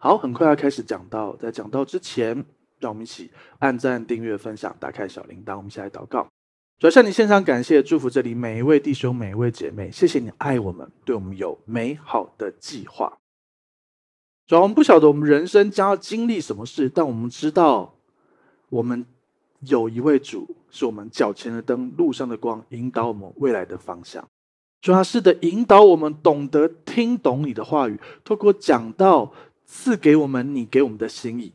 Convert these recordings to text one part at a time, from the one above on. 好，很快要开始讲到，在讲到之前，让我们一起按赞、订阅、分享、打开小铃铛。我们一起来祷告。主要向你献上感谢，祝福这里每一位弟兄、每一位姐妹。谢谢你爱我们，对我们有美好的计划。主要我们不晓得我们人生将要经历什么事，但我们知道，我们有一位主，是我们脚前的灯，路上的光，引导我们未来的方向。主要是的，引导我们懂得听懂你的话语，透过讲道赐给我们你给我们的心意，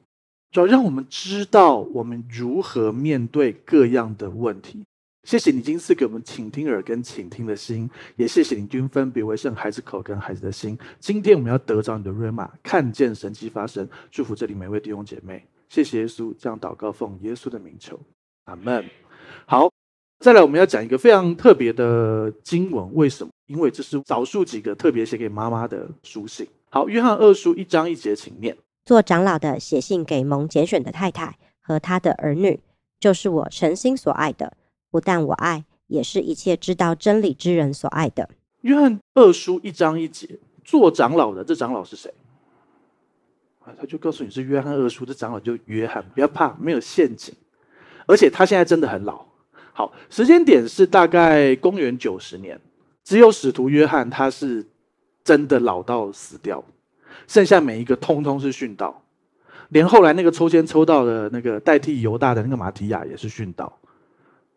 主要让我们知道我们如何面对各样的问题。谢谢你今赐给我们倾听耳跟倾听的心，也谢谢你均分别为圣孩子口跟孩子的心。今天我们要得着你的瑞玛，看见神迹发生，祝福这里每位弟兄姐妹。谢谢耶稣，这样祷告奉耶稣的名求，阿们。好，再来我们要讲一个非常特别的经文，为什么？因为这是少数几个特别写给妈妈的书信。好，约翰二书1章1节，请念。做长老的写信给蒙拣选的太太和她的儿女，就是我诚心所爱的，不但我爱，也是一切知道真理之人所爱的。约翰二书1章1节，做长老的，这长老是谁？他就告诉你是约翰二书，这长老就约翰，不要怕，没有陷阱。而且他现在真的很老。好，时间点是大概公元90年，只有使徒约翰他是真的老到死掉，剩下每一个通通是殉道，连后来那个抽签抽到的那个代替犹大的那个马提亚也是殉道。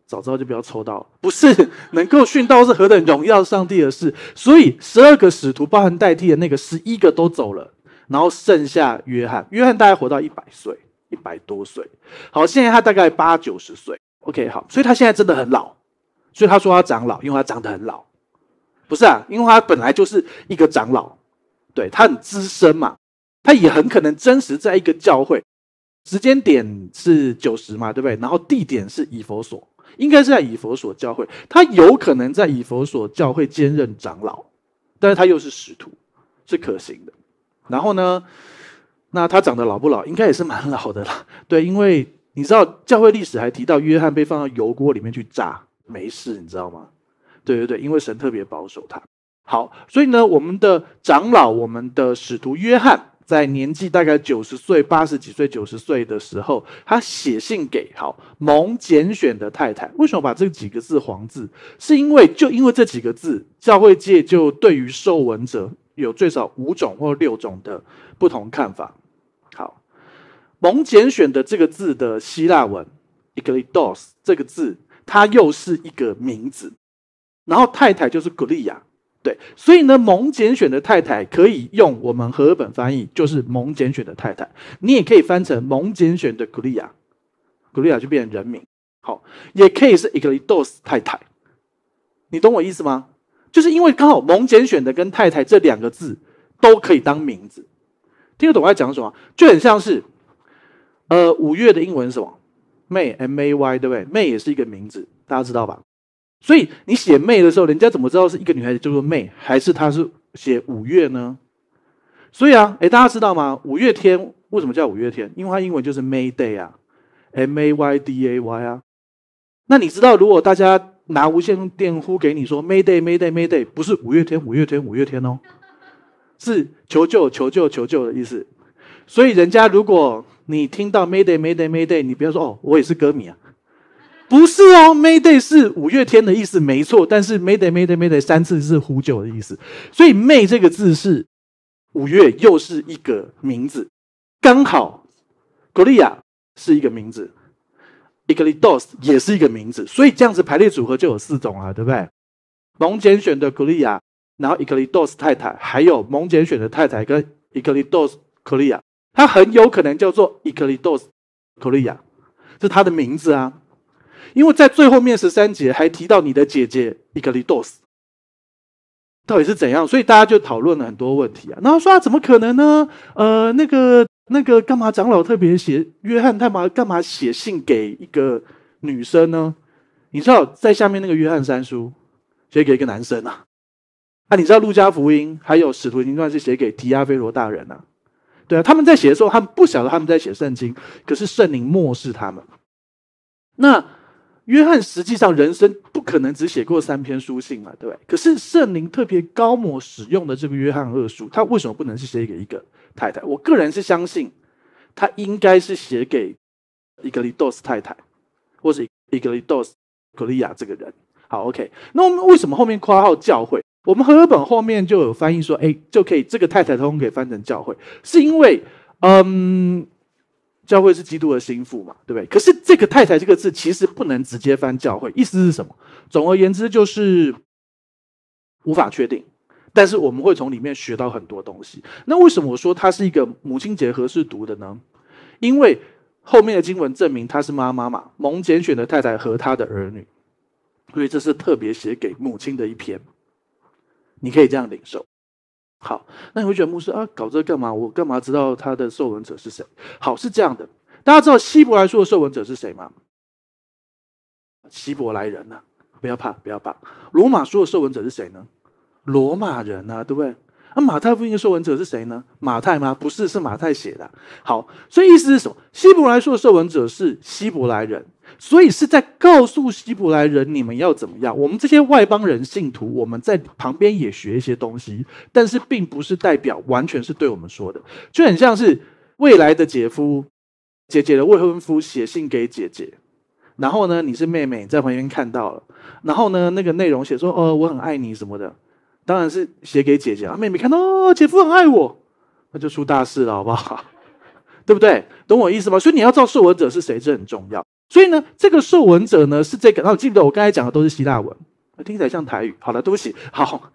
早知道就不要抽到，不是能够殉道是何等荣耀上帝的事。所以12个使徒包含代替的那个11个都走了，然后剩下约翰。约翰大概活到100岁，100多岁。好，现在他大概80-90岁。 OK， 好，所以他现在真的很老，所以他说他长老，因为他长得很老。不是啊，因为他本来就是一个长老，对，他很资深嘛，他也很可能真实在一个教会。时间点是90嘛，对不对？然后地点是以弗所，应该是在以弗所教会，他有可能在以弗所教会兼任长老，但是他又是使徒，是可行的。然后呢，那他长得老不老？应该也是蛮老的啦，对，因为你知道教会历史还提到约翰被放到油锅里面去炸，没事，你知道吗？对对对，因为神特别保守他。好，所以呢，我们的长老，我们的使徒约翰，在年纪大概90岁、80几岁、90岁的时候，他写信给好蒙拣选的太太。为什么把这几个字黄字？是因为就因为这几个字，教会界就对于受文者有最少5种或6种的不同看法。好，蒙拣选的这个字的希腊文 ekleitos 这个字，它又是一个名字，然后太太就是 Glia。对，所以呢，蒙拣选的太太可以用我们和合本翻译，就是蒙拣选的太太。你也可以翻成蒙拣选的 Glia，Glia 就变成人名。好，也可以是 Ekleitos 太太，你懂我意思吗？就是因为刚好蒙拣选的跟太太这两个字都可以当名字，听得懂我在讲什么？就很像是，5月的英文是什么 ？May，M-A-Y， 对不对 ？May 也是一个名字，大家知道吧？所以你写妹的时候，人家怎么知道是一个女孩子叫做妹，还是她是写5月呢？所以啊，大家知道吗？5月天为什么叫5月天？因为它英文就是 May Day 啊 ，M-A-Y-D-A-Y 啊。那你知道，如果大家拿无线电呼给你说 May Day May Day May Day， 不是5月天哦，是求救求救求救的意思。所以人家如果你听到 May Day May Day May Day， 你不要说哦，我也是歌迷啊。不是哦 ，Mayday 是5月天的意思，没错。但是 Mayday Mayday Mayday 3次是呼救的意思，所以 May 这个字是5月，又是一个名字。刚好 Glia 是一个名字 ，Ekleitos 也是一个名字，所以这样子排列组合就有4种啊，对不对？蒙拣选的 Glia， 然后 Ekleitos 太太，还有蒙拣选的太太跟 Ekleitos Glia， 它很有可能叫做 Ekleitos Glia， 是它的名字啊。因为在最后面13节还提到你的姐姐 Ekleitos 到底是怎样，所以大家就讨论了很多问题啊。然后说怎么可能呢？那个干嘛长老特别写约翰他妈干嘛写信给一个女生呢？你知道在下面那个约翰3书写给一个男生啊，你知道路加福音还有使徒行传是写给提阿非罗大人啊，对啊，他们在写的时候他们不晓得他们在写圣经，可是圣灵漠视他们。那约翰实际上人生不可能只写过3篇书信嘛，对不对？可是圣灵特别高抹使用的这个约翰2书，他为什么不能是写给一个太太？我个人是相信，他应该是写给伊格里多斯太太，或者伊格里多斯格利亚这个人。好 ，OK。那我们为什么后面括号教会？我们和合本后面就有翻译说，哎，就可以这个太太通可以翻成教会，是因为，教会是基督的心腹嘛，对不对？可是这个太太这个字其实不能直接翻教会，意思是什么？总而言之就是无法确定，但是我们会从里面学到很多东西。那为什么我说它是一个母亲节合适读的呢？因为后面的经文证明她是妈妈嘛，蒙拣选的太太和她的儿女，所以这是特别写给母亲的一篇，你可以这样领受。好，那你会觉得牧师啊，搞这干嘛？我干嘛知道他的受文者是谁？好，是这样的，大家知道希伯来书的受文者是谁吗？希伯来人啊，不要怕，不要怕。罗马书的受文者是谁呢？罗马人啊，对不对？那马太福音的受文者是谁呢？马太吗？不是，是马太写的啊。好，所以意思是什么？希伯来书的受文者是希伯来人，所以是在告诉希伯来人你们要怎么样。我们这些外邦人信徒，我们在旁边也学一些东西，但是并不是代表完全是对我们说的，就很像是未来的姐夫、姐姐的未婚夫写信给姐姐，然后呢，你是妹妹，你在旁边看到了，然后呢，那个内容写说我很爱你什么的。当然是写给姐姐啊，妹妹看到姐夫很爱我，那就出大事了，好不好？对不对？懂我意思吗？所以你要知道受文者是谁，这很重要。所以呢，这个受文者呢是这个，然后记不记得我刚才讲的都是希腊文，听起来像台语。好了，对不起。好，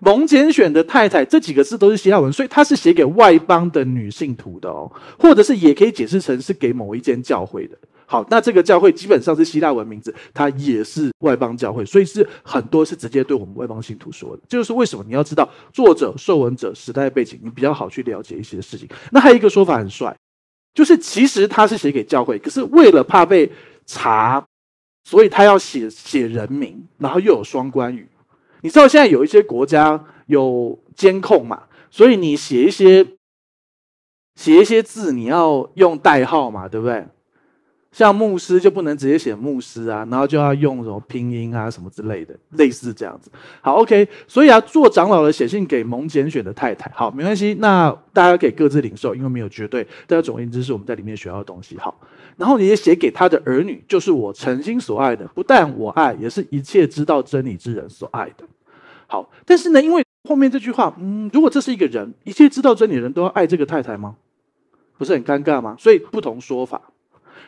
蒙拣选的太太这几个字都是希腊文，所以它是写给外邦的女信徒的哦，或者是也可以解释成是给某一间教会的。好，那这个教会基本上是希腊文名字，它也是外邦教会，所以是很多是直接对我们外邦信徒说的。这就是为什么你要知道作者、受文者、时代背景，你比较好去了解一些事情。那还有一个说法很帅，就是其实他是写给教会，可是为了怕被查，所以他要写人名，然后又有双关语。你知道现在有一些国家有监控嘛，所以你写一些字，你要用代号嘛，对不对？像牧师就不能直接写牧师啊，然后就要用什么拼音啊什么之类的，类似这样子。好 ，OK， 所以啊，做长老的写信给蒙拣选的太太，好，没关系，那大家可以各自领受，因为没有绝对。但总而言之是我们在里面学到的东西。好，然后你也写给他的儿女，就是我诚心所爱的，不但我爱，也是一切知道真理之人所爱的。好，但是呢，因为后面这句话，如果这是一个人，一切知道真理的人都要爱这个太太吗？不是很尴尬吗？所以不同说法。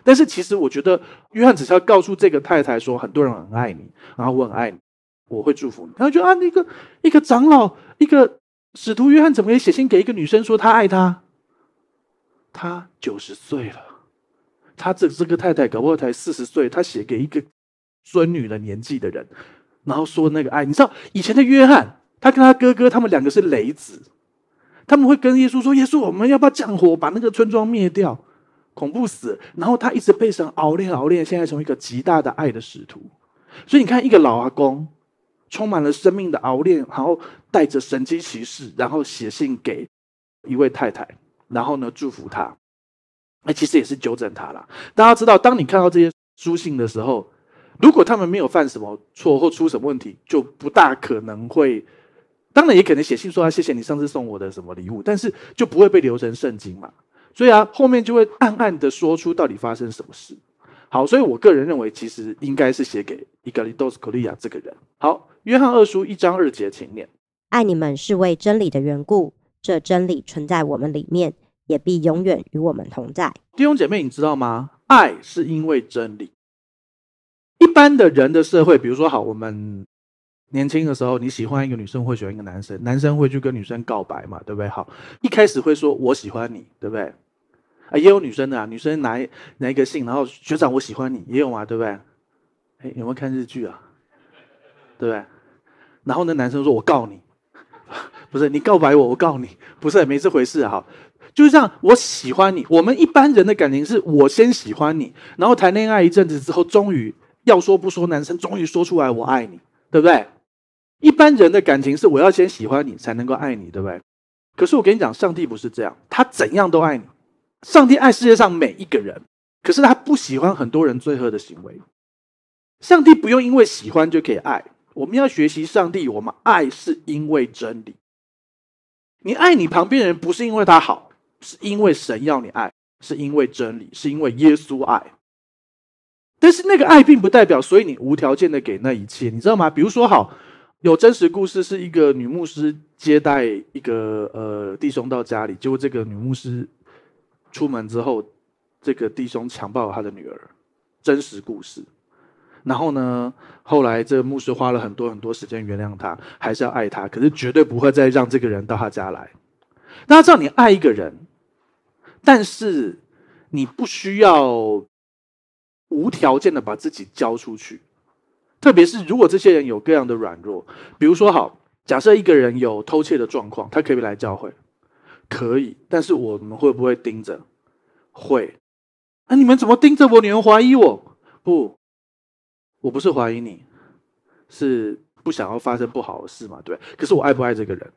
但是其实我觉得约翰只是要告诉这个太太说，很多人很爱你，然后我很爱你，我会祝福你。然后就啊，一个长老，一个使徒约翰怎么可以写信给一个女生说他爱她？他90岁了，他这个太太搞不好才40岁，他写给一个孙女的年纪的人，然后说那个爱。你知道以前的约翰，他跟他哥哥他们两个是雷子，他们会跟耶稣说，耶稣我们要不要降火把那个村庄灭掉？恐怖死，然后他一直被神熬炼，现在成为一个极大的爱的使徒。所以你看，一个老阿公充满了生命的熬炼，然后带着神迹奇事，然后写信给一位太太，然后呢祝福她，其实也是纠正她啦。大家知道，当你看到这些书信的时候，如果他们没有犯什么错或出什么问题，就不大可能会，当然也可能写信说啊，谢谢你上次送我的什么礼物，但是就不会被流成圣经嘛。所以啊，后面就会暗暗的说出到底发生什么事。好，所以我个人认为，其实应该是写给伊格里多斯格利亚这个人。好，约翰2书1章2节，请念：爱你们是为真理的缘故，这真理存在我们里面，也必永远与我们同在。弟兄姐妹，你知道吗？爱是因为真理。一般的人的社会，比如说，好，我们年轻的时候，你喜欢一个女生会喜欢一个男生，男生会去跟女生告白嘛，对不对？好，一开始会说我喜欢你，对不对？也有女生的啊，女生拿一个信，然后学长我喜欢你，也有嘛，对不对？有没有看日剧啊？对不对？然后呢，男生说我告你，不是你告白我，我告你，不是没这回事啊。好，就是这样，我喜欢你。我们一般人的感情是我先喜欢你，然后谈恋爱一阵子之后，终于要说不说，男生终于说出来我爱你，对不对？一般人的感情是我要先喜欢你才能够爱你，对不对？可是我跟你讲，上帝不是这样，他怎样都爱你。上帝爱世界上每一个人，可是他不喜欢很多人罪恶的行为，上帝不用因为喜欢就可以爱，我们要学习上帝，我们爱是因为真理。你爱你旁边人不是因为他好，是因为神要你爱，是因为真理，是因为耶稣爱。但是那个爱并不代表，所以你无条件的给那一切，你知道吗？比如说好，有真实故事是一个女牧师接待一个弟兄到家里，结果这个女牧师出门之后，这个弟兄强暴了他的女儿，真实故事。然后呢，后来这个牧师花了很多很多时间原谅他，还是要爱他，可是绝对不会再让这个人到他家来。大家知道你爱一个人，但是你不需要无条件的把自己交出去，特别是如果这些人有各样的软弱，比如说好，假设一个人有偷窃的状况，他可以来教会，可以，但是我们会不会盯着？会。你们怎么盯着我？你们怀疑我？不，我不是怀疑你，是不想要发生不好的事嘛，对。可是我爱不爱这个人？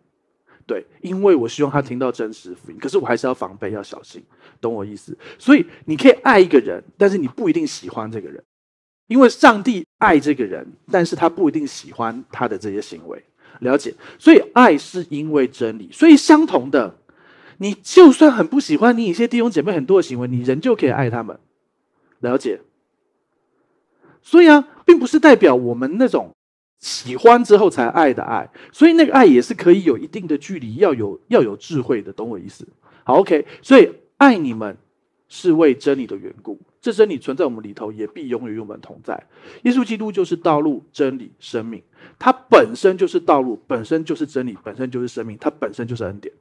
对，因为我希望他听到真实福音，可是我还是要防备，要小心，懂我意思？所以你可以爱一个人，但是你不一定喜欢这个人，因为上帝爱这个人，但是他不一定喜欢他的这些行为，了解？所以爱是因为真理。所以相同的，你就算很不喜欢你一些弟兄姐妹很多的行为，你仍旧可以爱他们，了解？所以并不是代表我们那种喜欢之后才爱的爱，所以那个爱也是可以有一定的距离，要有智慧的，懂我意思？好 ，OK。所以爱你们是为真理的缘故，这真理存在我们里头，也必永远与我们同在。耶稣基督就是道路、真理、生命，它本身就是道路，本身就是真理，本身就是生命，它本身就是恩典。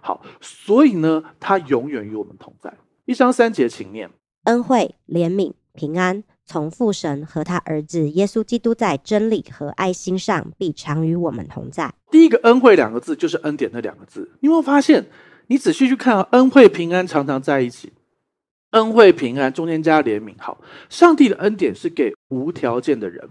好，所以呢，它永远与我们同在。1章3节，请念：恩惠、怜悯、平安。从父神和他儿子耶稣基督在真理和爱心上必常与我们同在。第一个恩惠两个字就是恩典那两个字，你有没有发现？你仔细去看恩惠平安常常在一起，恩惠平安中间加怜悯。好，上帝的恩典是给无条件的人，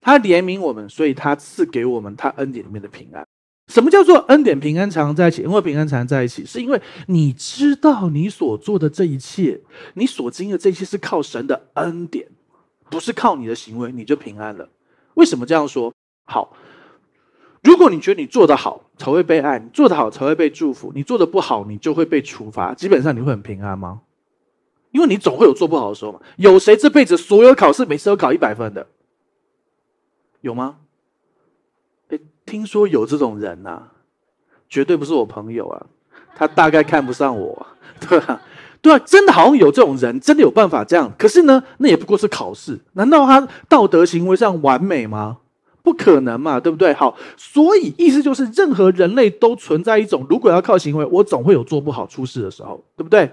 他怜悯我们，所以他赐给我们他恩典里面的平安。什么叫做恩典平安常在一起？恩惠平安常在一起，是因为你知道你所做的这一切，你所经历的这一切是靠神的恩典，不是靠你的行为，你就平安了。为什么这样说？好，如果你觉得你做得好才会被爱，你做得好才会被祝福，你做得不好你就会被处罚，基本上你会很平安吗？因为你总会有做不好的时候嘛。有谁这辈子所有考试每次都考100分的？有吗？听说有这种人啊，绝对不是我朋友啊，他大概看不上我，对啊对啊，真的好像有这种人，真的有办法这样。可是呢，那也不过是考试，难道他道德行为上完美吗？不可能嘛，对不对？好，所以意思就是，任何人类都存在一种，如果要靠行为，我总会有做不好出事的时候，对不对？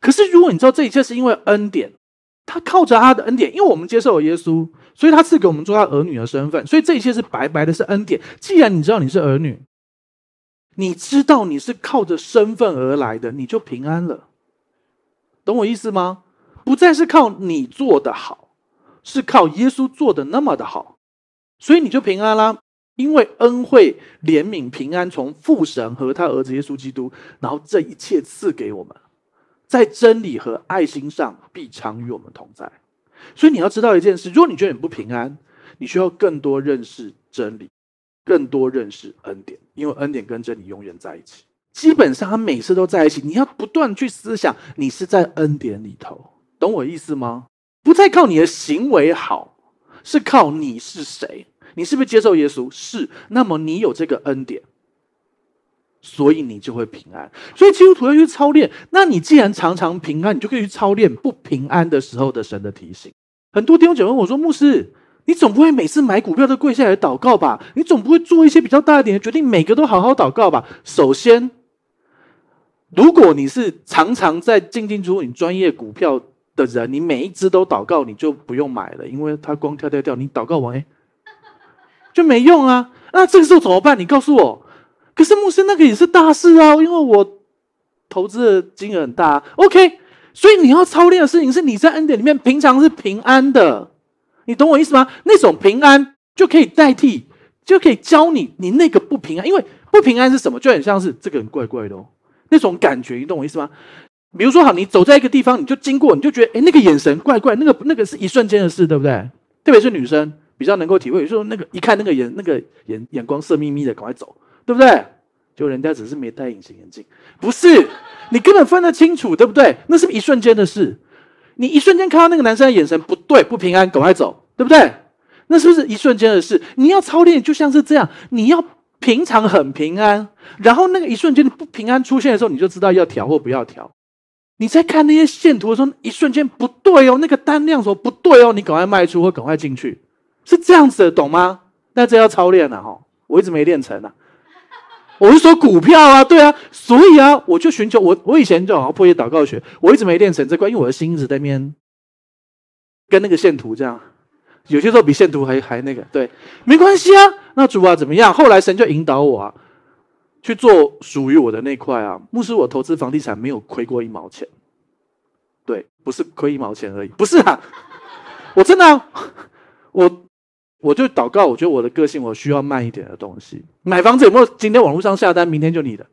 可是如果你知道这一切是因为恩典，他靠着他的恩典，因为我们接受了耶稣，所以他赐给我们做他儿女的身份，所以这一切是白白的，是恩典。既然你知道你是儿女，你知道你是靠着身份而来的，你就平安了，懂我意思吗？不再是靠你做的好，是靠耶稣做的那么的好，所以你就平安啦。因为恩惠、怜悯、平安从父神和他儿子耶稣基督，然后这一切赐给我们，在真理和爱心上必常与我们同在。所以你要知道一件事，如果你觉得你不平安，你需要更多认识真理，更多认识恩典，因为恩典跟真理永远在一起，基本上它每次都在一起。你要不断去思想，你是在恩典里头，懂我意思吗？不再靠你的行为好，是靠你是谁，你是不是接受耶稣？是，那么你有这个恩典，所以你就会平安。所以基督徒要去操练，那你既然常常平安，你就可以去操练不平安的时候的神的提醒。很多弟兄姐妹问我说，牧师，你总不会每次买股票都跪下来祷告吧？你总不会做一些比较大一点的决定，每个都好好祷告吧？首先，如果你是常常在进进出出你专业股票的人，你每一只都祷告，你就不用买了，因为它光跳跳跳，你祷告完就没用啊。那这个时候怎么办？你告诉我。可是牧师，那个也是大事啊，因为我投资的金额很大啊。OK， 所以你要操练的事情是你在恩典里面平常是平安的。你懂我意思吗？那种平安就可以代替，就可以教你那个不平安。因为不平安是什么？就很像是这个人怪怪的那种感觉，你懂我意思吗？比如说好，你走在一个地方，你就经过，你就觉得，哎，那个眼神怪怪，那个是一瞬间的事，对不对？特别是女生比较能够体会，就是那个一看那个眼光色眯眯的，赶快走，对不对？就人家只是没戴隐形眼镜，不是，你根本分得清楚，对不对？那是一瞬间的事，你一瞬间看到那个男生的眼神不对，不平安，赶快走，对不对？那是不是一瞬间的事？你要操练就像是这样，你要平常很平安，然后那个一瞬间的不平安出现的时候，你就知道要调或不要调。你在看那些线图的时候，一瞬间不对哦，那个单量手不对哦，你赶快卖出或赶快进去，是这样子的，懂吗？那这要操练啊，我一直没练成啊。我是说股票啊，对啊，所以啊，我就寻求我以前就好像破解祷告学，我一直没练成这块，因为我的心一直在那边跟那个线图这样，有些时候比线图还那个，对，没关系啊。那主啊怎么样？后来神就引导我啊。去做属于我的那块啊，牧师，我投资房地产没有亏过一毛钱，对，不是亏一毛钱而已，不是啊，我真的、啊，我就祷告，我觉得我的个性我需要慢一点的东西。买房子有没有今天网络上下单，明天就你的，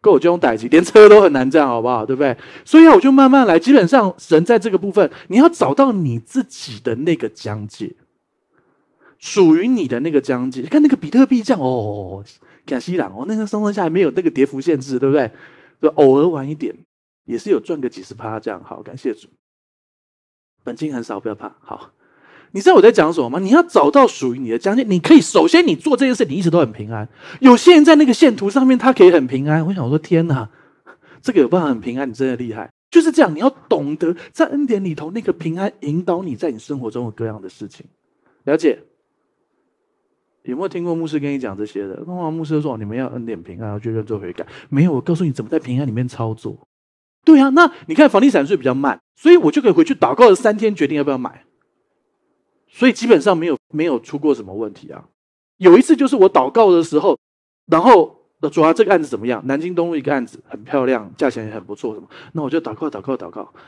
够我就用代机，连车都很难这样，好不好？对不对？所以啊，我就慢慢来。基本上人在这个部分，你要找到你自己的那个疆界，属于你的那个疆界。看那个比特币这样哦。看西朗哦，那个上上下来没有那个跌幅限制，对不对？就偶尔玩一点，也是有赚个几十%这样。好，感谢主。本金很少，不要怕。好，你知道我在讲什么吗？你要找到属于你的疆界。你可以首先你做这件事，你一直都很平安。有些人在那个线图上面，他可以很平安。我想说，天哪，这个有办法很平安，你真的厉害。就是这样，你要懂得在恩典里头那个平安引导你在你生活中有各样的事情。了解。有没有听过牧师跟你讲这些的？通常牧师说你们要恩典平安，要去认罪悔改。没有，我告诉你怎么在平安里面操作。对啊，那你看房地产税比较慢，所以我就可以回去祷告了3天，决定要不要买。所以基本上没有出过什么问题啊。有一次就是我祷告的时候，然后主啊这个案子怎么样？南京东路一个案子很漂亮，价钱也很不错，什么？那我就祷告，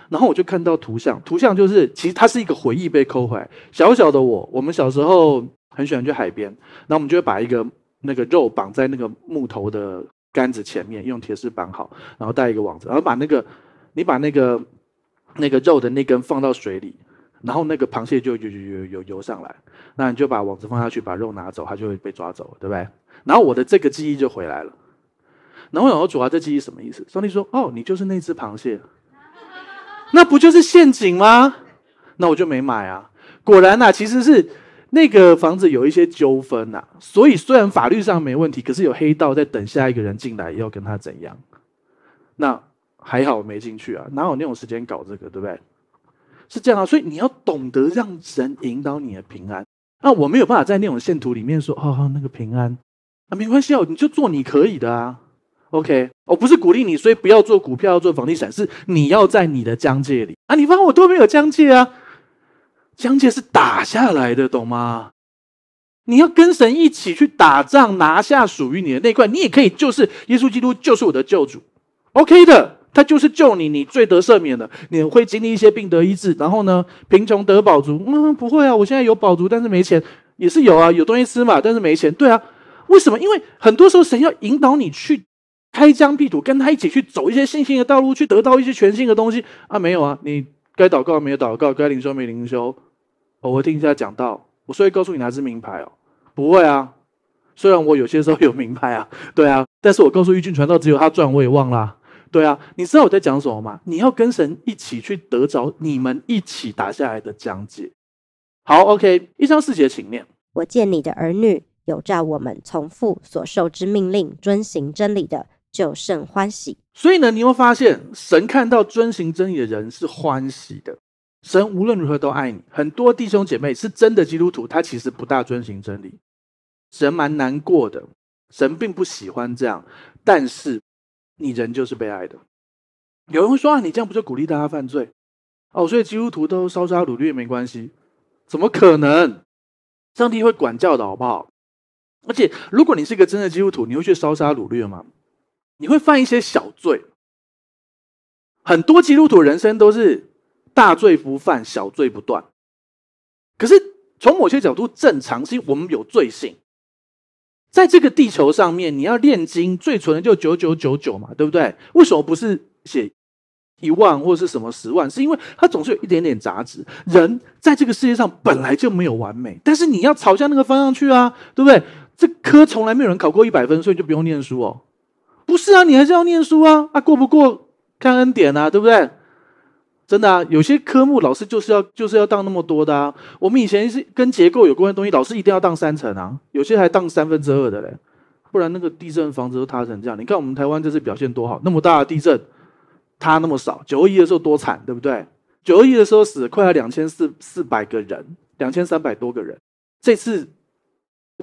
然后我就看到图像就是其实它是一个回忆被抠回来。小小的我们小时候。很喜欢去海边，然后我们就会把一个那个肉绑在那个木头的杆子前面，用铁丝绑好，然后带一个网子，然后把那个肉的那根放到水里，然后那个螃蟹就游上来，那你就把网子放下去，把肉拿走，它就会被抓走，对不对？然后我的这个记忆就回来了，然后我想说主啊，这记忆什么意思？上帝说哦，你就是那只螃蟹，那不就是陷阱吗？那我就没买啊。果然啊，其实是。那个房子有一些纠纷啊，所以虽然法律上没问题，可是有黑道在等下一个人进来，要跟他怎样？那还好我没进去啊，哪有那种时间搞这个，对不对？是这样啊，所以你要懂得让神引导你的平安。那我没有办法在那种线图里面说，哦，那个平安，啊，没关系啊，你就做你可以的啊。OK， 我不是鼓励你，所以不要做股票，要做房地产，是你要在你的疆界里啊。你发现我都没有疆界啊。疆界是打下来的，懂吗？你要跟神一起去打仗，拿下属于你的那块。你也可以就是耶稣基督就是我的救主 ，OK 的，他就是救你，你罪得赦免了，你会经历一些病得医治，然后呢，贫穷得饱足。不会啊，我现在有饱足，但是没钱也是有啊，有东西吃嘛，但是没钱。对啊，为什么？因为很多时候神要引导你去开疆辟土，跟他一起去走一些新兴的道路，去得到一些全新的东西啊。没有啊，你该祷告没有祷告，该灵修没灵修。我听一下讲到，我所以告诉你哪只名牌哦，不会啊，虽然我有些时候有名牌啊，对啊，但是我告诉玉俊传道只有他赚，我也忘了、啊，对啊，你知道我在讲什么吗？你要跟神一起去得着你们一起打下来的疆界。好 ，OK， 1章4节，请念。我见你的儿女有照我们从父所受之命令遵行真理的，就甚欢喜。所以呢，你会发现神看到遵行真理的人是欢喜的。神无论如何都爱你。很多弟兄姐妹是真的基督徒，他其实不大遵行真理，神蛮难过的，神并不喜欢这样，但是你人就是被爱的。有人会说啊，你这样不就鼓励大家犯罪哦，所以基督徒都烧杀掳掠没关系？怎么可能？上帝会管教的，好不好？而且如果你是一个真的基督徒，你会去烧杀掳掠吗？你会犯一些小罪。很多基督徒人生都是大罪不犯，小罪不断。可是从某些角度正常，是因为我们有罪性。在这个地球上面，你要炼金，最纯的就9999嘛，对不对？为什么不是写1万或是什么10万，是因为它总是有一点点杂质。人在这个世界上本来就没有完美，但是你要朝向那个方向去啊，对不对？这科从来没有人考过100分，所以就不用念书哦。不是啊，你还是要念书啊，啊过不过看恩典啊，对不对？真的啊，有些科目老师就是要当那么多的啊。我们以前是跟结构有关的东西，老师一定要当3成啊，有些还当2/3的嘞，不然那个地震房子都塌成这样。你看我们台湾这次表现多好，那么大的地震。 他那么少，921的时候多惨，对不对？921的时候死了快要2400个人，2300多个人。这次，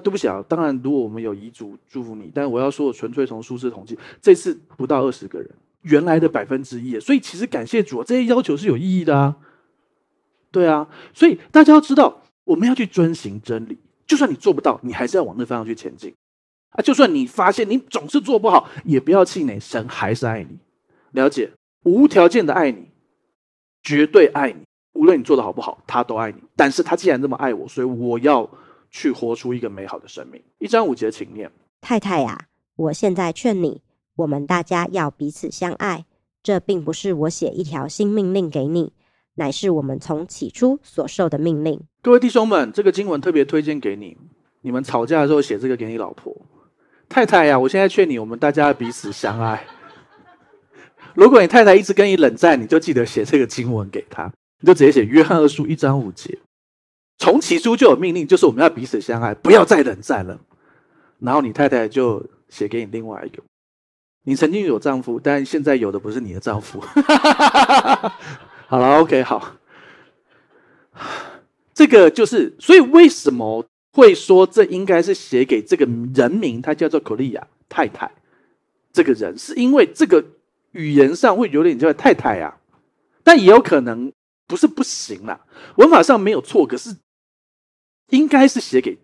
对不起啊，当然如果我们有遗嘱祝福你，但我要说，我纯粹从数字统计，这次不到20个人，原来的1%。所以其实感谢主，这些要求是有意义的啊。对啊，所以大家要知道，我们要去遵行真理，就算你做不到，你还是要往那方向去前进啊。就算你发现你总是做不好，也不要气馁，神还是爱你，了解。 无条件的爱你，绝对爱你，无论你做的好不好，他都爱你。但是他既然这么爱我，所以我要去活出一个美好的生命。1章5节，请念。太太呀，我现在劝你，我们大家要彼此相爱。这并不是我写一条新命令给你，乃是我们从起初所受的命令。各位弟兄们，这个经文特别推荐给你。你们吵架的时候写这个给你老婆。太太呀，我现在劝你，我们大家要彼此相爱。如果你太太一直跟你冷战，你就记得写这个经文给她，你就直接写约翰2书1章5节，从起初就有命令，就是我们要彼此相爱，不要再冷战了。然后你太太就写给你另外一个，你曾经有丈夫，但现在有的不是你的丈夫。好了 ，OK， 好，这个就是，所以为什么会说这应该是写给这个人名，他叫做可利亚太太，这个人是因为这个。 语言上会有点叫太太啊，但也有可能不是不行啦。文法上没有错，可是应该是写给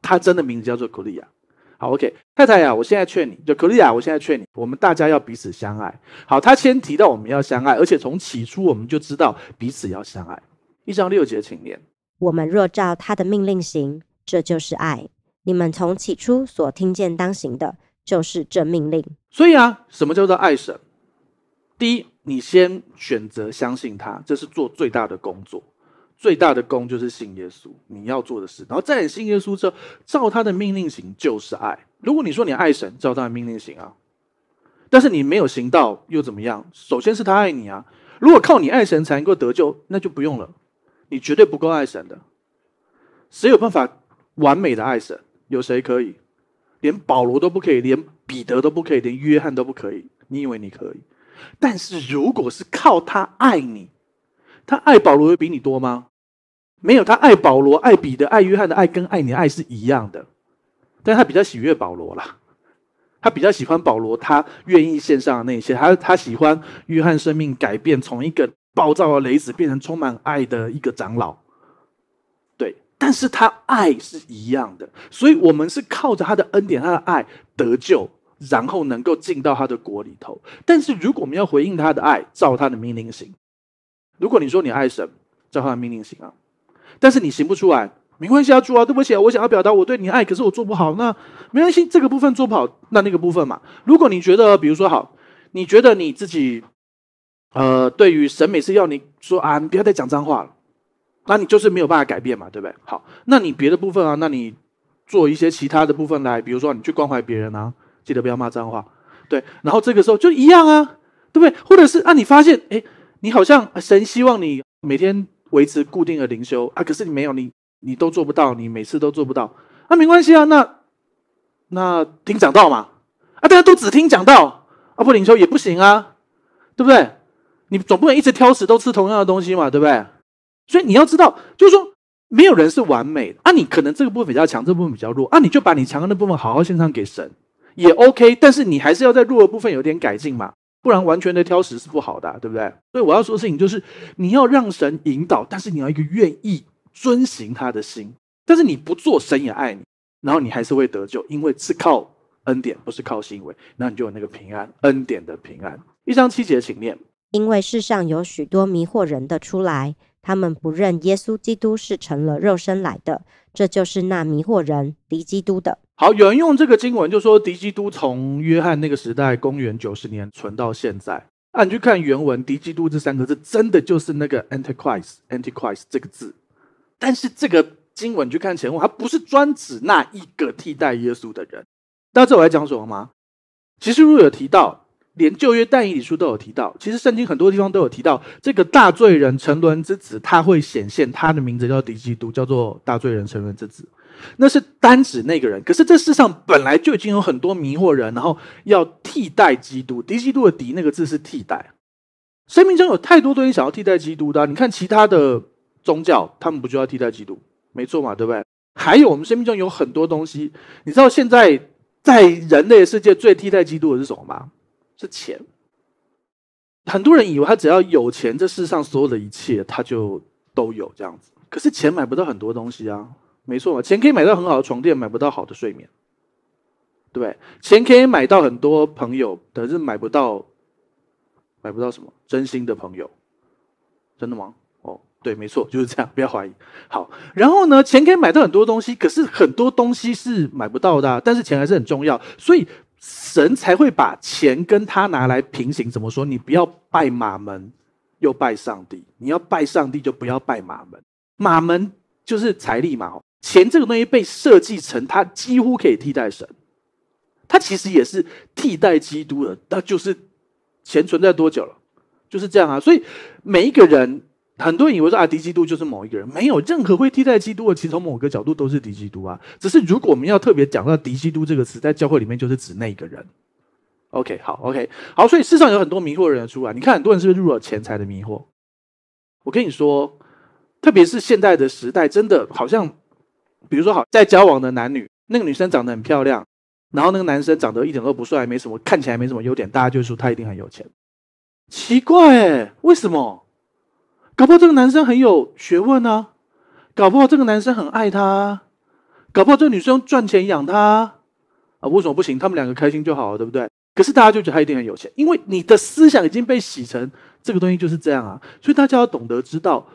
他真的名字叫做可利亚。好 ，OK， 太太啊，我现在劝你，就可利亚，我现在劝你，我们大家要彼此相爱。好，他先提到我们要相爱，而且从起初我们就知道彼此要相爱。1章6节，请念。我们若照他的命令行，这就是爱。你们从起初所听见当行的，就是这命令。所以啊，什么叫做爱神？ 第一，你先选择相信他，这是做最大的工作。最大的功就是信耶稣，你要做的事。然后在你信耶稣之后，照他的命令行就是爱。如果你说你爱神，照他的命令行啊，但是你没有行到又怎么样？首先是他爱你啊。如果靠你爱神才能够得救，那就不用了，你绝对不够爱神的。谁有办法完美的爱神？有谁可以？连保罗都不可以，连彼得都不可以，连约翰都不可以。你以为你可以？ 但是，如果是靠他爱你，他爱保罗会比你多吗？没有，他爱保罗、爱彼得、爱约翰的爱跟爱你的爱是一样的，但他比较喜悦保罗啦，他比较喜欢保罗，他愿意献上的那些，他喜欢约翰生命改变，从一个暴躁的雷子变成充满爱的一个长老。对，但是他爱是一样的，所以我们是靠着他的恩典、他的爱得救。 然后能够进到他的国里头，但是如果我们要回应他的爱，照他的命令行。如果你说你爱神，照他的命令行啊，但是你行不出来，没关系啊，主啊，对不起啊，我想要表达我对你爱，可是我做不好，那没关系，这个部分做不好，那个部分嘛。如果你觉得，比如说好，你觉得你自己，对于神每次要你说啊，你不要再讲脏话了，那你就是没有办法改变嘛，对不对？好，那你别的部分啊，那你做一些其他的部分来，比如说你去关怀别人啊。 记得不要骂脏话，对。然后这个时候就一样啊，对不对？或者是啊，你发现哎，你好像神希望你每天维持固定的灵修啊，可是你没有，你都做不到，你每次都做不到，那、啊、没关系啊，那听讲道嘛，啊，大家都只听讲道啊，不灵修也不行啊，对不对？你总不能一直挑食，都吃同样的东西嘛，对不对？所以你要知道，就是说。 没有人是完美的啊！你可能这个部分比较强，这部分比较弱啊，你就把你强的那部分好好献上给神，也 OK。但是你还是要在弱的部分有点改进嘛，不然完全的挑食是不好的、啊，对不对？所以我要说的事情就是，你要让神引导，但是你要一个愿意遵行他的心。但是你不做，神也爱你，然后你还是会得救，因为是靠恩典，不是靠行为，那你就有那个平安，恩典的平安。1章7节，请念。因为世上有许多迷惑人的出来。 他们不认耶稣基督是成了肉身来的，这就是那迷惑人敌基督的。好，有人用这个经文就说，敌基督从约翰那个时代，公元90年存到现在，啊，你去看原文，敌基督这三个字真的就是那个 Antichrist 这个字，但是这个经文去看前文，它不是专指那一个替代耶稣的人。那这我来讲什么吗？启示录有提到，连旧约但以理书都有提到，其实圣经很多地方都有提到，这个大罪人沉沦之子，他会显现，他的名字叫敌基督，叫做大罪人沉沦之子。那是单指那个人，可是这世上本来就已经有很多迷惑人，然后要替代基督，敌基督的敌那个字是替代。生命中有太多东西想要替代基督的啊，你看其他的宗教，他们不就要替代基督？没错嘛，对不对？还有我们生命中有很多东西，你知道现在在人类世界最替代基督的是什么吗？是钱。很多人以为他只要有钱，这世上所有的一切他就都有这样子。可是钱买不到很多东西啊。没错嘛，钱可以买到很好的床垫，买不到好的睡眠，对不对？钱可以买到很多朋友，可是买不到什么真心的朋友，真的吗？哦，对，没错，就是这样，不要怀疑。好，然后呢，钱可以买到很多东西，可是很多东西是买不到的啊，但是钱还是很重要，所以神才会把钱跟他拿来平行。怎么说？你不要拜马门，又拜上帝。你要拜上帝，就不要拜马门。马门就是财力嘛，钱这个东西被设计成它几乎可以替代神，它其实也是替代基督的，那就是钱存在多久了，就是这样啊。所以每一个人，很多人以为说啊，敌基督就是某一个人，没有任何会替代基督的，其实从某个角度都是敌基督啊。只是如果我们要特别讲到敌基督这个词，在教会里面就是指那个人。OK， 好 ，OK， 好，所以世上有很多迷惑人出来，你看很多人是不是入了钱财的迷惑？我跟你说。特别是现代的时代，真的好像，比如说好，在交往的男女，那个女生长得很漂亮，然后那个男生长得一点都不帅，没什么，看起来没什么优点，大家就说他一定很有钱。奇怪欸，为什么？搞不好这个男生很有学问啊，搞不好这个男生很爱他，搞不好这个女生赚钱养他啊，为什么不行？他们两个开心就好了，对不对？可是大家就觉得他一定很有钱，因为你的思想已经被洗成这个东西就是这样啊，所以大家要懂得知道。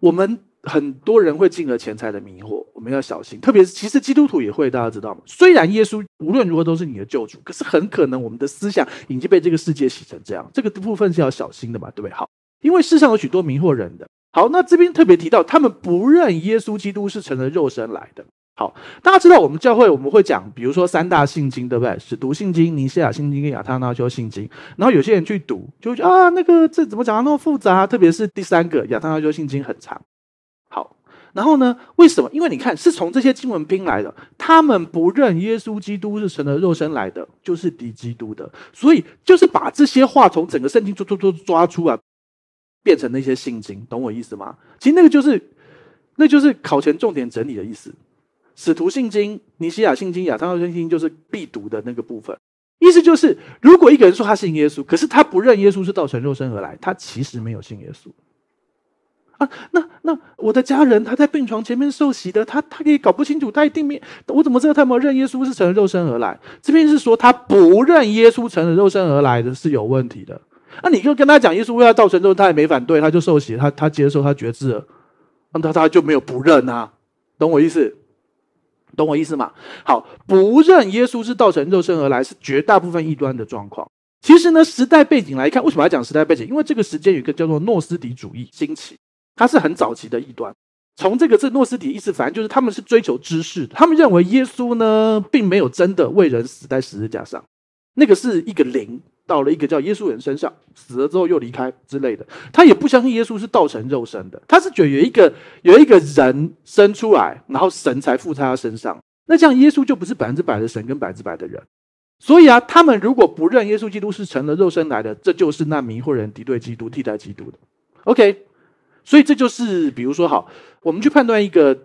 我们很多人会进了钱财的迷惑，我们要小心。特别是其实基督徒也会，大家知道吗？虽然耶稣无论如何都是你的救主，可是很可能我们的思想已经被这个世界洗成这样，这个部分是要小心的嘛，对不对？好，因为世上有许多迷惑人的。好，那这边特别提到，他们不认耶稣基督是成了肉身来的。好，大家知道我们教会我们会讲，比如说三大信经，对不对？使徒信经、尼西亚信经跟亚他那修信经。然后有些人去读，就会觉得啊，那个这怎么讲啊，那么复杂啊。特别是第三个亚他那修信经很长。好，然后呢，为什么？因为你看是从这些经文拼来的。他们不认耶稣基督是神的肉身来的，就是敌基督的。所以就是把这些话从整个圣经抓出来，变成那些信经，懂我意思吗？其实那就是考前重点整理的意思。使徒信经、尼西亚信经、亚他那信经就是必读的那个部分，意思就是，如果一个人说他信耶稣，可是他不认耶稣是道成肉身而来，他其实没有信耶稣啊。那我的家人他在病床前面受洗的，他也搞不清楚，他一定没，我怎么知道他有没有认耶稣是成了肉身而来？这边是说他不认耶稣成了肉身而来的是有问题的。那你就跟他讲耶稣为他道成肉身，他也没反对，他就受洗，他接受，他觉知了，那他就没有不认啊，懂我意思？懂我意思吗？好，不认耶稣是道成肉身而来，是绝大部分异端的状况。其实呢，时代背景来看，为什么要讲时代背景？因为这个时间有一个叫做诺斯底主义兴起，它是很早期的异端。从这个字诺斯底意思，反正就是他们是追求知识，他们认为耶稣呢并没有真的为人死在十字架上，那个是一个灵到了一个叫耶稣人身上，死了之后又离开之类的。他也不相信耶稣是道成肉身的，他是觉得有一个人生出来，然后神才附在他身上，那这样耶稣就不是100%的神跟100%的人。所以啊，他们如果不认耶稣基督是成了肉身来的，这就是那迷惑人敌对基督替代基督的。 OK， 所以这就是比如说好，我们去判断一个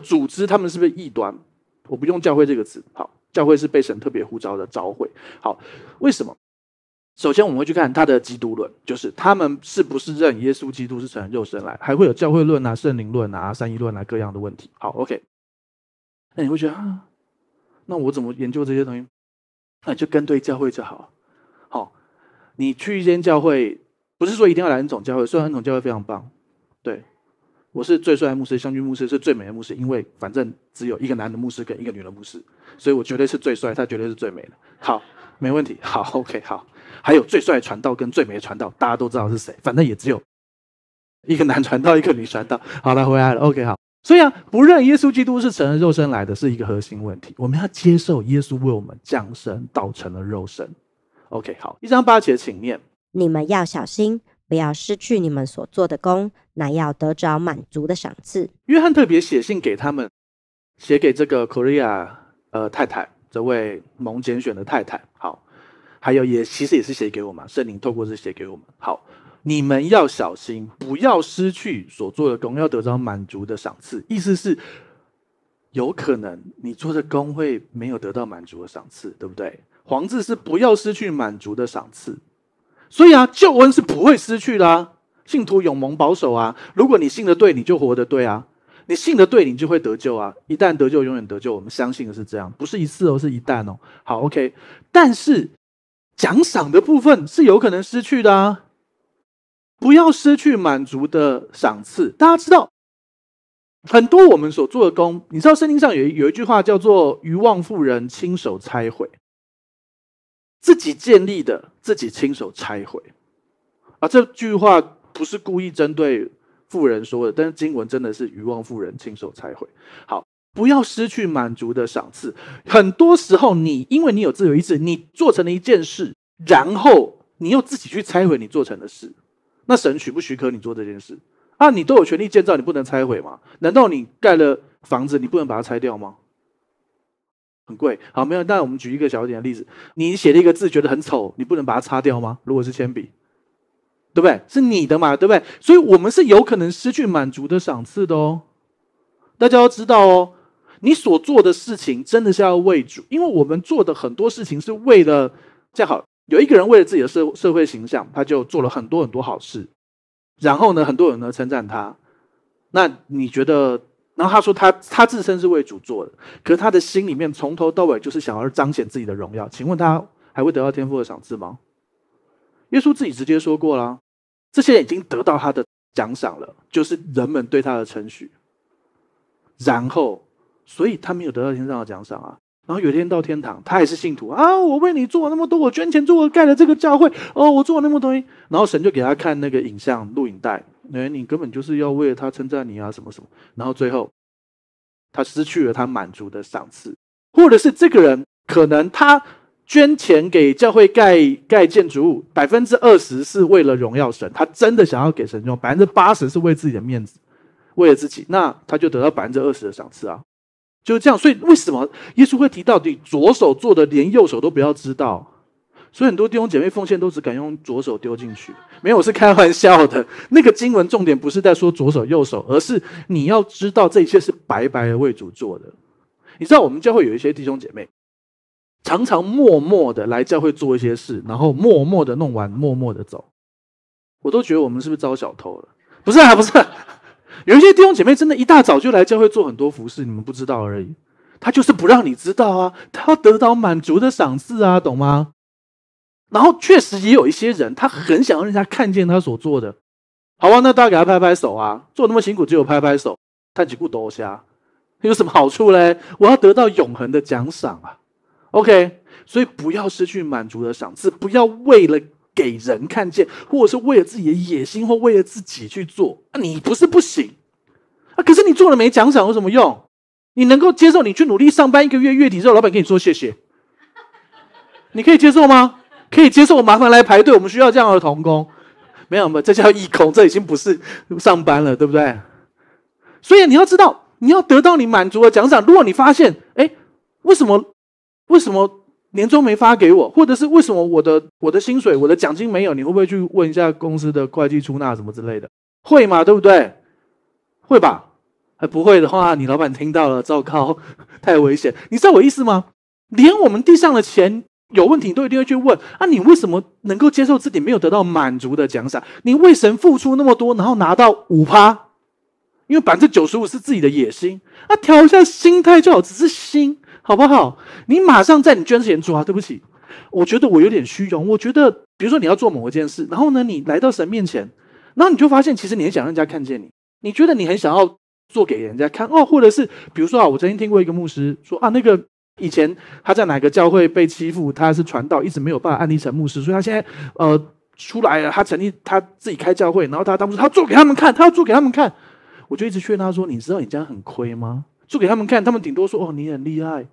组织他们是不是异端，我不用教会这个词。好，教会是被神特别呼召的召会。好，为什么？首先我们会去看他的基督论，就是他们是不是认耶稣基督是成了肉身来，还会有教会论啊、圣灵论啊、三一论啊各样的问题。好 ，OK， 那你会觉得啊，那我怎么研究这些东西？那就跟对教会就好。好，你去一间教会，不是说一定要来恩宠教会，虽然恩宠教会非常棒，对。我是最帅的牧师，湘军牧师是最美的牧师，因为反正只有一个男的牧师跟一个女的牧师，所以我绝对是最帅，他绝对是最美的。好，没问题。好 ，OK， 好。还有最帅的传道跟最美的传道，大家都知道是谁，反正也只有一个男传道，一个女传道。好了，回来了 ，OK， 好。所以啊，不认耶稣基督是成了肉身来的是一个核心问题，我们要接受耶稣为我们降生，道成了肉身。OK， 好，1章8节，请念：你们要小心，不要失去你们所做的功，乃要得着满足的赏赐。约翰特别写信给他们，写给这个 Korea 太太，这位蒙拣选的太太。好，还有其实也是写给我们，圣灵透过是写给我们。好。你们要小心，不要失去所做的工，要得到满足的赏赐。意思是，有可能你做的工会没有得到满足的赏赐，对不对？黄字是不要失去满足的赏赐，所以啊，救恩是不会失去的啊。信徒永蒙保守啊，如果你信得对，你就活得对啊。你信得对，你就会得救啊！一旦得救，永远得救。我们相信的是这样，不是一次哦，是一旦哦。好 ，OK。但是奖赏的部分是有可能失去的啊。不要失去满足的赏赐。大家知道，很多我们所做的工，你知道圣经上有一句话叫做“愚妄妇人亲手拆毁”，自己建立的，自己亲手拆毁。啊，这句话不是故意针对妇人说的，但是经文真的是“愚妄妇人亲手拆毁”。好，不要失去满足的赏赐。很多时候你因为你有自由意志，你做成了一件事，然后你又自己去拆毁你做成的事。那神许不许可你做这件事啊？你都有权利建造，你不能拆毁吗？难道你盖了房子，你不能把它拆掉吗？很贵。好，没有。那我们举一个小点的例子，你写了一个字觉得很丑，你不能把它擦掉吗？如果是铅笔，对不对？是你的嘛，对不对？所以我们是有可能失去满足的赏赐的哦。大家要知道哦，你所做的事情真的是要为主，因为我们做的很多事情是为了这样好。有一个人为了自己的社会形象，他就做了很多很多好事，然后呢，很多人呢称赞他。那你觉得，然后他说他自身是为主做的，可是他的心里面从头到尾就是想要彰显自己的荣耀。请问他还会得到天父的赏赐吗？耶稣自己直接说过啦，这些人已经得到他的奖赏了，就是人们对他的称许。然后，所以他没有得到天上的奖赏啊。然后有一天到天堂，他也是信徒啊！我为你做了那么多，我捐钱做了盖了这个教会哦，我做了那么多东西。然后神就给他看那个影像录影带，你根本就是要为了他称赞你啊，什么什么。然后最后他失去了他满足的赏赐，或者是这个人可能他捐钱给教会盖建筑物，20%是为了荣耀神，他真的想要给神用；80%是为自己的面子，为了自己，那他就得到20%的赏赐啊。就是这样，所以为什么耶稣会提到你左手做的连右手都不要知道？所以很多弟兄姐妹奉献都只敢用左手丢进去，没有，我是开玩笑的。那个经文重点不是在说左手右手，而是你要知道这一切是白白的为主做的。你知道我们教会有一些弟兄姐妹，常常默默的来教会做一些事，然后默默的弄完，默默的走。我都觉得我们是不是招小偷了？不是啊，不是啊。有一些弟兄姐妹真的一大早就来教会做很多服事，你们不知道而已。他就是不让你知道啊，他要得到满足的赏赐啊，懂吗？然后确实也有一些人，他很想让人家看见他所做的。好啊，那大家给他拍拍手啊，做那么辛苦只有拍拍手，叹几股多虾，有什么好处嘞？我要得到永恒的奖赏啊。OK， 所以不要失去满足的赏赐，不要为了给人看见，或者是为了自己的野心，或为了自己去做，你不是不行啊。可是你做了没奖赏有什么用？你能够接受你去努力上班一个月，月底之后老板跟你说谢谢，你可以接受吗？可以接受，麻烦来排队，我们需要这样的同工。没有，这叫义工，这已经不是上班了，对不对？所以你要知道，你要得到你满足的奖赏。如果你发现，哎，为什么年终没发给我，或者是为什么我的薪水、我的奖金没有？你会不会去问一下公司的会计出纳什么之类的？会嘛，对不对？会吧？不会的话，你老板听到了，糟糕，太危险！你知道我意思吗？连我们地上的钱有问题，都一定会去问啊！你为什么能够接受自己没有得到满足的奖赏？你为神付出那么多，然后拿到5%，因为95%是自己的野心啊！调一下心态就好，只是心。好不好？你马上在你捐钱说啊，对不起，我觉得我有点虚荣。我觉得，比如说你要做某一件事，然后呢，你来到神面前，然后你就发现，其实你很想让人家看见你，你觉得你很想要做给人家看哦，或者是比如说啊，我曾经听过一个牧师说啊，那个以前他在哪个教会被欺负，他是传道，一直没有办法按立成牧师，所以他现在出来了，他成立他自己开教会，然后他当牧师，他做给他们看，他要做给他们看。我就一直劝他说：“你知道你这样很亏吗？做给他们看，他们顶多说哦你很厉害，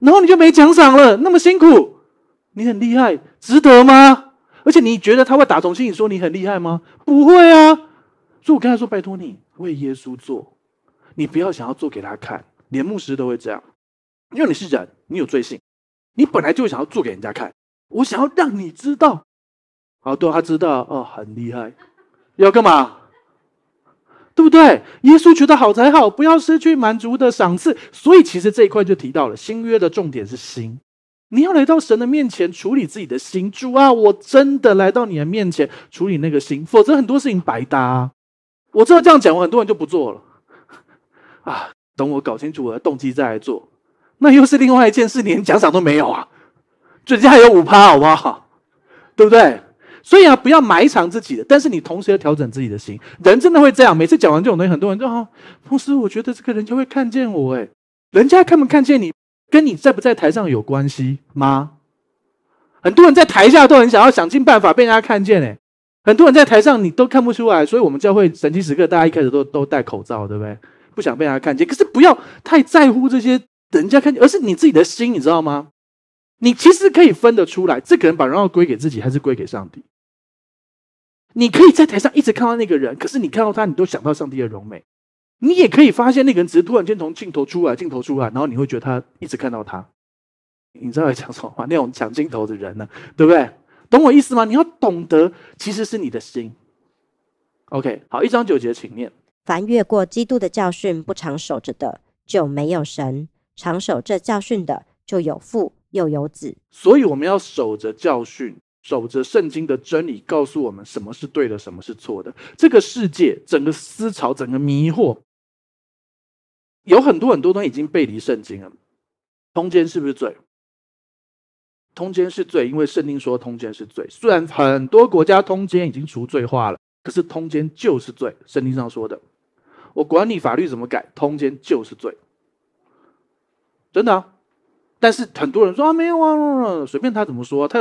然后你就没奖赏了，那么辛苦，你很厉害，值得吗？而且你觉得他会打从心里说你很厉害吗？不会啊。所以我跟他说：拜托你为耶稣做，你不要想要做给他看，连牧师都会这样。”因为你是人，你有罪性，你本来就会想要做给人家看。我想要让你知道，好，对，他知道哦，很厉害，要干嘛？对不对？耶稣觉得好才好，不要失去满足的赏赐。所以其实这一块就提到了新约的重点是心，你要来到神的面前处理自己的心。主啊，我真的来到你的面前处理那个心，否则很多事情白搭啊。我知道这样讲，我很多人就不做了啊。等我搞清楚我的动机再来做。那又是另外一件事，连奖赏都没有啊，人家还有 5% 好不好，对不对？所以啊，不要埋藏自己的，但是你同时要调整自己的心。人真的会这样，每次讲完这种东西，很多人就同时我觉得这个人家会看见我，人家看不看见你跟你在不在台上有关系吗？很多人在台下都很想要想尽办法被人家看见，很多人在台上你都看不出来。所以我们教会神奇时刻大家一开始都戴口罩，对不对？不想被人家看见，可是不要太在乎这些人家看见，而是你自己的心，你知道吗？你其实可以分得出来，这个人把荣耀归给自己还是归给上帝。你可以在台上一直看到那个人，可是你看到他，你都想到上帝的荣美。你也可以发现那个人只是突然间从镜头出来，然后你会觉得他一直看到他。你知道在讲什么吗？那种抢镜头的人呢，对不对？懂我意思吗？你要懂得，其实是你的心。OK， 好，1章9节，请念：凡越过基督的教训不常守着的，就没有神。常守这教训的，就有父又有子。所以我们要守着教训，守着圣经的真理，告诉我们什么是对的，什么是错的。这个世界整个思潮，整个迷惑，有很多东西已经背离圣经了。通奸是不是罪？通奸是罪，因为圣经说通奸是罪。虽然很多国家通奸已经除罪化了，可是通奸就是罪，圣经上说的。我管你法律怎么改，通奸就是罪，真的啊。但是很多人说没有啊，随便他怎么说，他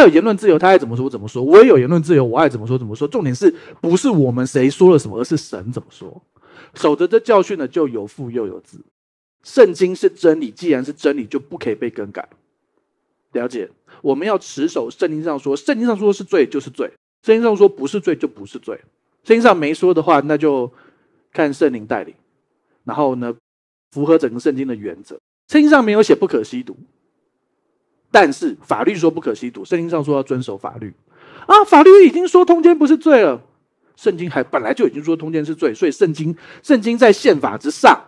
有言论自由，他爱怎么说怎么说。我也有言论自由，我爱怎么说怎么说。重点是不是我们谁说了什么，而是神怎么说。守着这教训呢，就有父又有子。圣经是真理，既然是真理，就不可以被更改。了解？我们要持守圣经上说，圣经上说是罪就是罪，圣经上说不是罪就不是罪，圣经上没说的话，那就看圣灵带领，然后呢，符合整个圣经的原则。圣经上没有写不可吸毒，但是法律说不可吸毒，圣经上说要遵守法律啊。法律已经说通奸不是罪了，圣经还本来就已经说通奸是罪，所以圣经在宪法之上。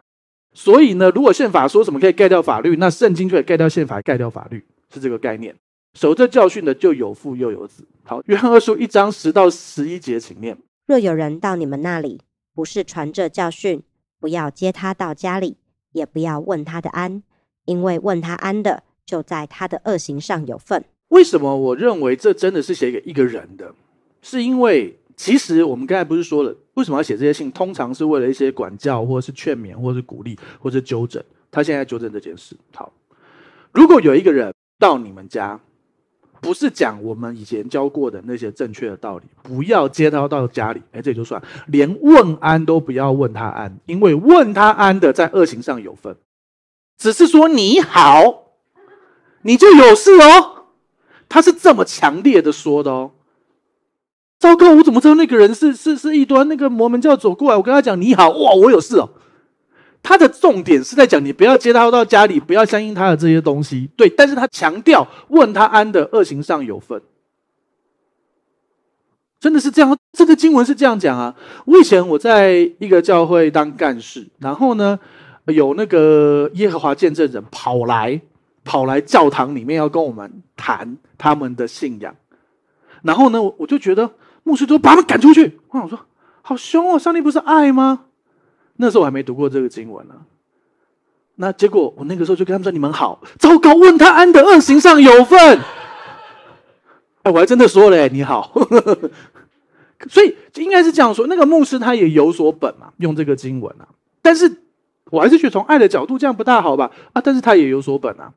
所以呢，如果宪法说什么可以盖掉法律，那圣经就可以盖掉宪法，盖掉法律，是这个概念。守这教训的，就有父又有子。好，约翰2书1章10到11节，请念：若有人到你们那里，不是传这教训，不要接他到家里，也不要问他的安。因为问他安的，就在他的恶行上有份。为什么我认为这真的是写给一个人的？是因为其实我们刚才不是说了，为什么要写这些信？通常是为了一些管教，或是劝勉，或是鼓励，或是纠正。他现在纠正这件事。好，如果有一个人到你们家，不是讲我们以前教过的那些正确的道理，不要接他到家里，这就算连问安都不要问他安，因为问他安的在恶行上有份。只是说你好，你就有事哦，他是这么强烈的说的哦。糟糕，我怎么知道那个人是异端？那个摩门教走过来，我跟他讲你好，哇，我有事哦。他的重点是在讲你不要接他到家里，不要相信他的这些东西，对。但是他强调问他安的恶行上有份，真的是这样。这个经文是这样讲啊。我以前我在一个教会当干事，然后呢，有那个耶和华见证人跑来教堂里面要跟我们谈他们的信仰。然后呢，我就觉得牧师都把他们赶出去。我想说好凶哦，上帝不是爱吗？那时候我还没读过这个经文啊。那结果我那个时候就跟他们说你们好，糟糕，问他安的恶行上有份。我还真的说了你好。所以应该是这样说，那个牧师他也有所本嘛，用这个经文啊。但是我还是觉得从爱的角度这样不大好吧，但是他也有所本啊。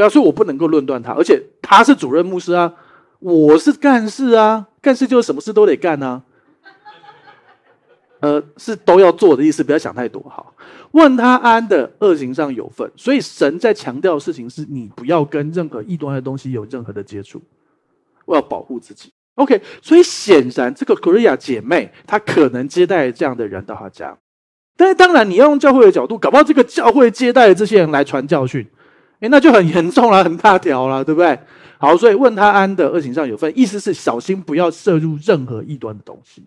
对啊，所以我不能够论断他，而且他是主任牧师啊，我是干事啊，干事就是什么事都得干啊，是都要做的意思，不要想太多。好，问他安的恶行上有份，所以神在强调的事情是你不要跟任何异端的东西有任何的接触，我要保护自己。 OK， 所以显然这个 Korea 姐妹她可能接待这样的人到她家，但是当然你要用教会的角度，搞不好这个教会接待的这些人来传教训，那就很严重了，很大条了，对不对？好，所以问他安的恶行上有份，意思是小心不要摄入任何异端的东西。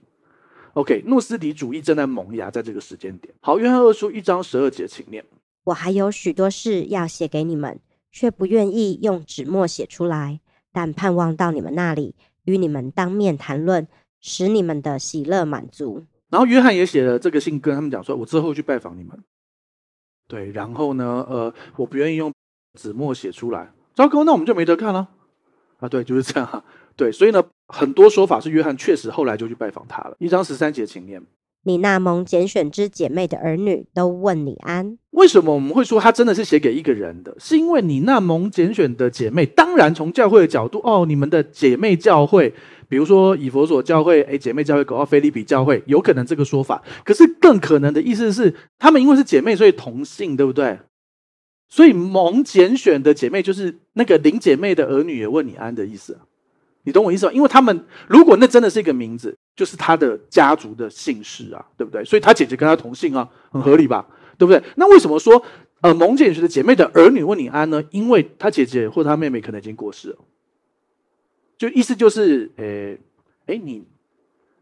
OK， 诺斯底主义正在萌芽，在这个时间点。好，约翰二书1章12节，请念：我还有许多事要写给你们，却不愿意用纸墨写出来，但盼望到你们那里。 与你们当面谈论，使你们的喜乐满足。然后约翰也写了这个信，跟他们讲说：“我之后去拜访你们。”对，然后呢，我不愿意用纸墨写出来。糟糕，那我们就没得看了啊！对，就是这样啊。对，所以呢，很多说法是约翰确实后来就去拜访他了。1章13节，请念：你那蒙拣选之姐妹的儿女都问你安。为什么我们会说他真的是写给一个人的？是因为你那蒙拣选的姐妹，当然从教会的角度，哦，你们的姐妹教会，比如说以弗所教会，姐妹教会，搞到腓立比教会，有可能这个说法。可是更可能的意思是，他们因为是姐妹，所以同性，对不对？所以蒙拣选的姐妹就是那个邻姐妹的儿女也问你安的意思，你懂我意思吗？因为他们如果那真的是一个名字，就是他的家族的姓氏啊，对不对？所以他姐姐跟他同姓啊，很合理吧？ 对不对？那为什么说蒙拣选的姐妹的儿女问你安呢？因为她姐姐或她妹妹可能已经过世了，就意思就是，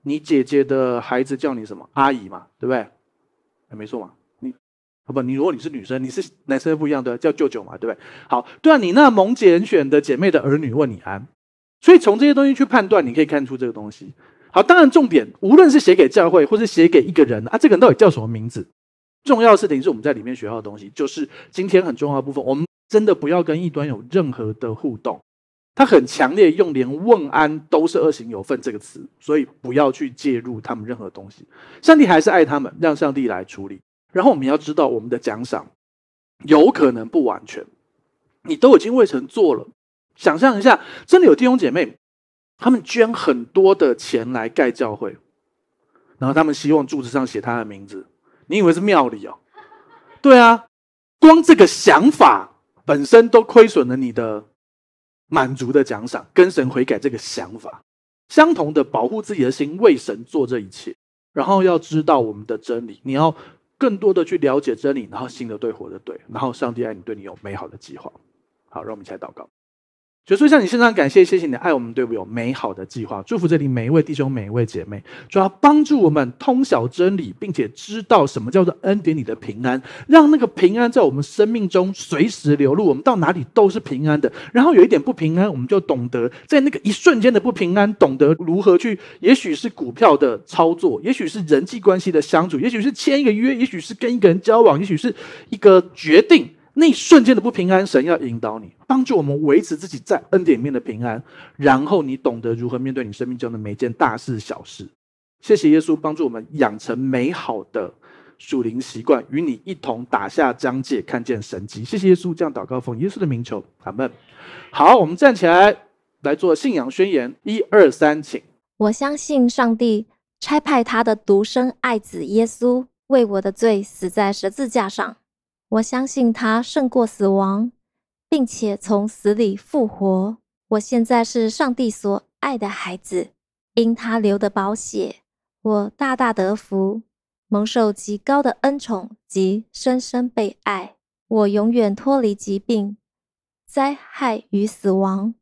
你姐姐的孩子叫你什么阿姨嘛，对不对？没错嘛，你如果你是女生，你是男生不一样，对，叫舅舅嘛，对不对？好，对啊，你那蒙拣选的姐妹的儿女问你安，所以从这些东西去判断，你可以看出这个东西。好，当然重点，无论是写给教会或是写给一个人啊，这个人到底叫什么名字？ 重要的事情是我们在里面学到的东西，就是今天很重要的部分。我们真的不要跟异端有任何的互动。他很强烈用连问安都是恶行有份这个词，所以不要去介入他们任何东西。上帝还是爱他们，让上帝来处理。然后我们要知道，我们的奖赏有可能不完全，你都已经未曾做了。想象一下，真的有弟兄姐妹，他们捐很多的钱来盖教会，然后他们希望柱子上写他的名字。 你以为是庙里哦？对啊，光这个想法本身都亏损了你的满足的奖赏，跟神悔改这个想法相同的，保护自己的心，为神做这一切。然后要知道我们的真理，你要更多的去了解真理，然后行的对，活的对，然后上帝爱你，对你有美好的计划。好，让我们一起来祷告。主，说向你身上感谢，谢谢你的爱，我们对我们有美好的计划，祝福这里每一位弟兄、每一位姐妹。主要帮助我们通晓真理，并且知道什么叫做恩典里的平安，让那个平安在我们生命中随时流露，我们到哪里都是平安的。然后有一点不平安，我们就懂得在那个一瞬间的不平安，懂得如何去，也许是股票的操作，也许是人际关系的相处，也许是签一个约，也许是跟一个人交往，也许是一个决定。 那一瞬间的不平安，神要引导你，帮助我们维持自己在恩典里面的平安，然后你懂得如何面对你生命中的每件大事小事。谢谢耶稣帮助我们养成美好的属灵习惯，与你一同打下疆界，看见神迹。谢谢耶稣，这样祷告，奉耶稣的名求，阿门。好，我们站起来来做信仰宣言，1、2、3，请。我相信上帝差派他的独生爱子耶稣为我的罪死在十字架上。 我相信他胜过死亡，并且从死里复活。我现在是上帝所爱的孩子，因他流的宝血，我大大得福，蒙受极高的恩宠及深深被爱。我永远脱离疾病、灾害与死亡。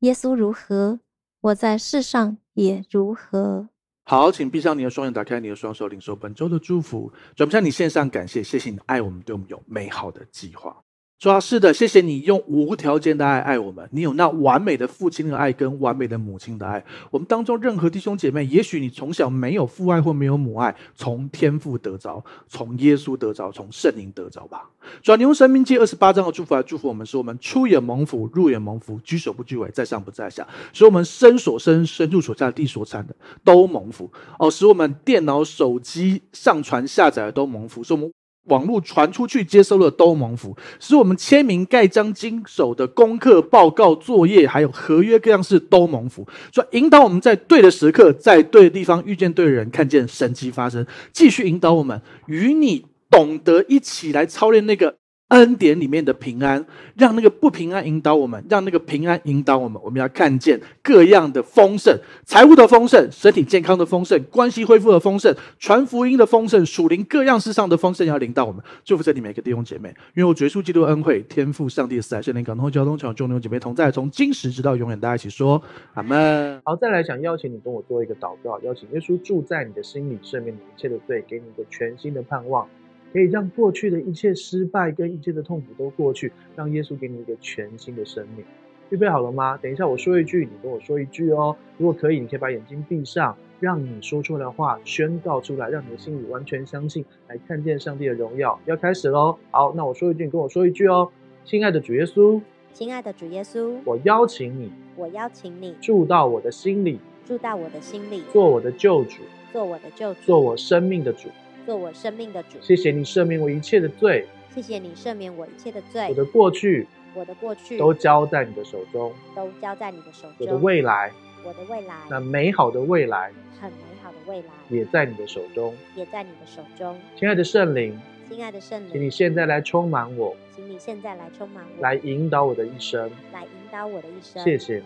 耶稣如何，我在世上也如何。 好，请闭上你的双眼，打开你的双手，领受本周的祝福。转向你献上感谢，谢谢你的爱我们，对我们有美好的计划。主啊，是的，谢谢你用无条件的爱爱我们。你有那完美的父亲的爱跟完美的母亲的爱。我们当中任何弟兄姐妹，也许你从小没有父爱或没有母爱，从天父得着，从耶稣得着，从圣灵得着吧。主啊，你用生命记28章的祝福来祝福我们，使我们出也蒙福，入也蒙福，居首不居尾，在上不在下，使我们身所生，身入所下，地所产的都蒙福。哦，使我们电脑、手机上传下载的都蒙福，使我们。网络传出去接收了兜盟符，使我们签名盖章经手的功课、报告、作业还有合约各样是兜盟符，所以引导我们在对的时刻，在对的地方遇见对的人，看见神迹发生，继续引导我们与你懂得一起来操练那个恩典里面的平安，让那个不平安引导我们，让那个平安引导我们。我们要看见各样的丰盛，财务的丰盛，身体健康的丰盛，关系恢复的丰盛，传福音的丰盛，属灵各样事上的丰盛要领到我们。祝福这里每个弟兄姐妹，愿我绝处基督恩惠，天父上帝的慈爱，圣灵感动交通场众弟兄姐妹同在，从今时直到永远。大家一起说阿们。好，再来想邀请你跟我做一个祷告，邀请耶稣住在你的心里，赦免你一切的罪，给你一个全新的盼望，可以让过去的一切失败跟一切的痛苦都过去，让耶稣给你一个全新的生命。预备好了吗？等一下我说一句，你跟我说一句哦。如果可以，你可以把眼睛闭上，让你说出来的话宣告出来，让你的心里完全相信，来看见上帝的荣耀。要开始咯。好，那我说一句，你跟我说一句哦。亲爱的主耶稣，亲爱的主耶稣，我邀请你，我邀请你住到我的心里，住到我的心里，做我的救主，做我的救主，做我生命的主，做我生命的主。谢谢你赦免我一切的罪，谢谢你赦免我一切的罪。我的过去，我的过去都交在你的手中，都交在你的手中。我的未来，我的未来，那美好的未来，很美好的未来，也在你的手中，也在你的手中。亲爱的圣灵，亲爱的圣灵，请你现在来充满我，请你现在来充满我，来引导我的一生，来引导我的一生。谢谢你，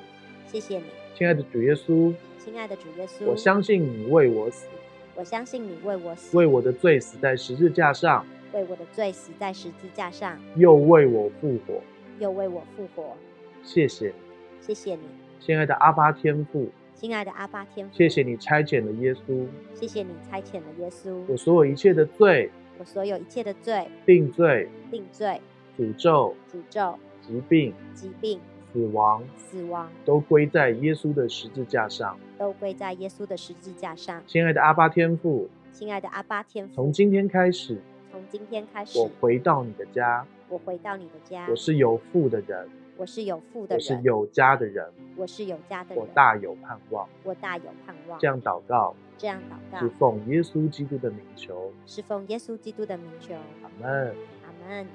谢谢你，亲爱的主耶稣，亲爱的主耶稣，我相信你为我死，我相信你为我死，为我的罪死在十字架上，为我的罪死在十字架上，又为我复活，又为我复活。谢谢，谢谢你，亲爱的阿爸天父，亲爱的阿爸天父，谢谢你差遣了耶稣，谢谢你差遣了耶稣。我所有一切的罪，我所有一切的罪，定罪，定罪，诅咒，诅咒，疾病，疾病，死亡，死亡，都归在耶稣的十字架上，都归在耶稣的十字架上。亲爱的阿爸天父，亲爱的阿爸天父，从今天开始，从今天开始，我回到你的家，我回到你的家。我是有父的人，我是有父的人，我是有家的人，我是有家的人。我大有盼望，我大有盼望。这样祷告，这样祷告，是奉耶稣基督的名求，是奉耶稣基督的名求。阿们，阿们。